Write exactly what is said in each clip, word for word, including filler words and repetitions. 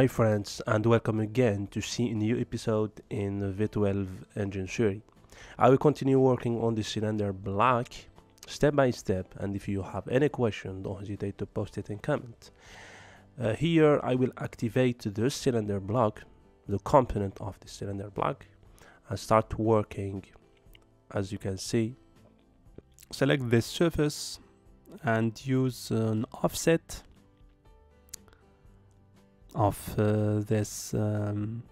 Hi friends, and welcome again to see a new episode in V twelve engine theory. I will continue working on the cylinder block step by step, and if you have any question, don't hesitate to post it in comment. Uh, here I will activate the cylinder block, the component of the cylinder block, and start working. As you can see, select this surface and use an offset of uh, this um,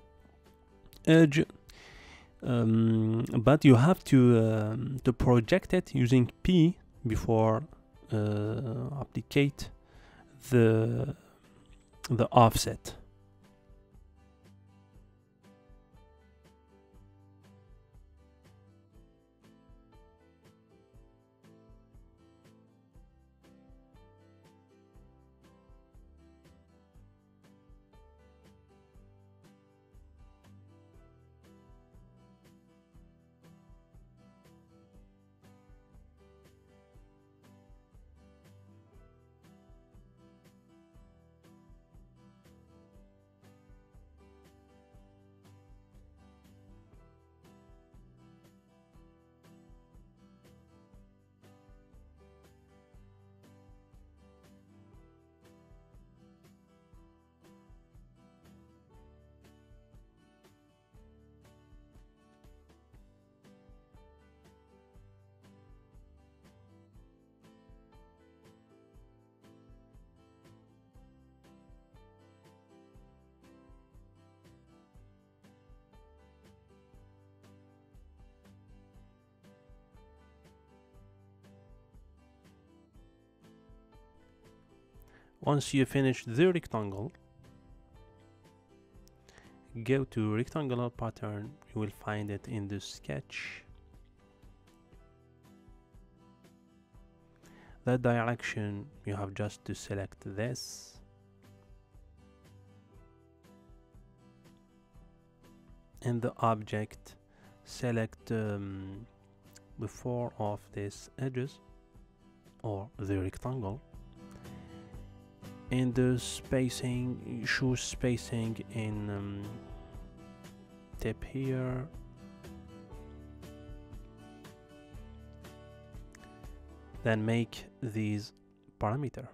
edge, um, but you have to uh, to project it using P before uh, applicate the the offset. Once you finish the rectangle, go to rectangular pattern. You will find it in the sketch. That direction, you have just to select this and the object, select um, the four of these edges or the rectangle. And the spacing, choose spacing in um, tap here, then make these parameter.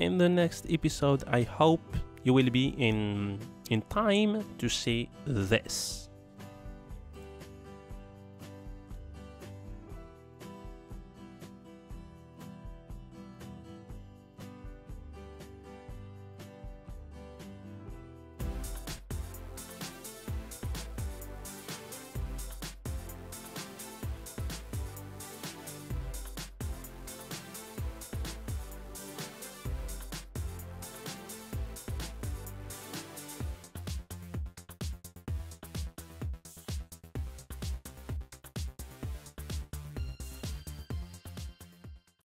in the next episode. I hope you will be in in time to see this.